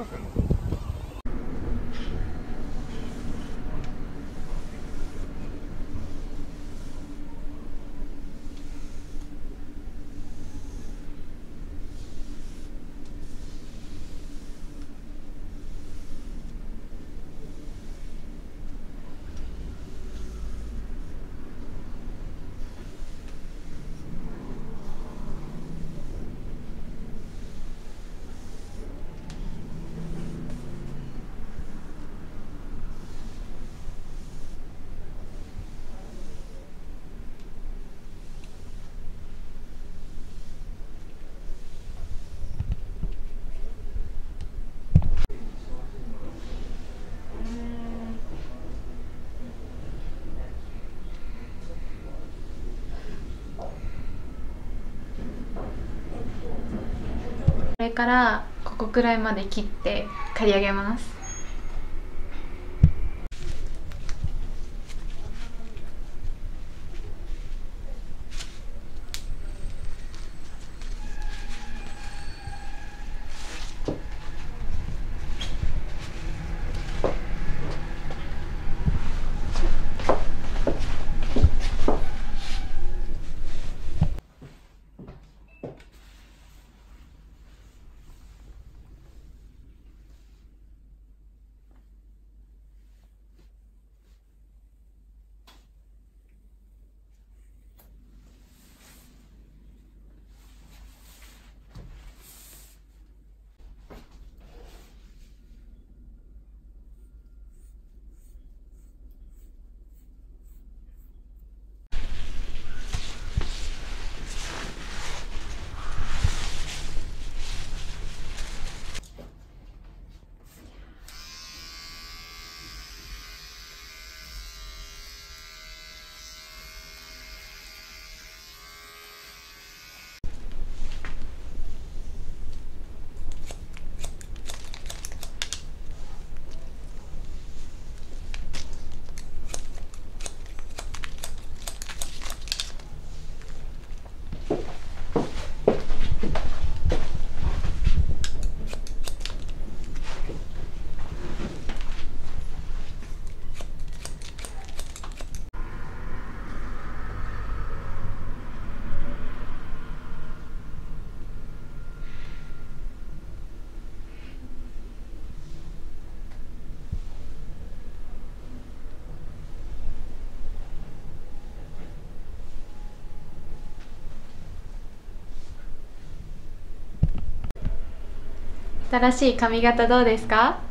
これからここくらいまで切って刈り上げます。新しい髪型どうですか？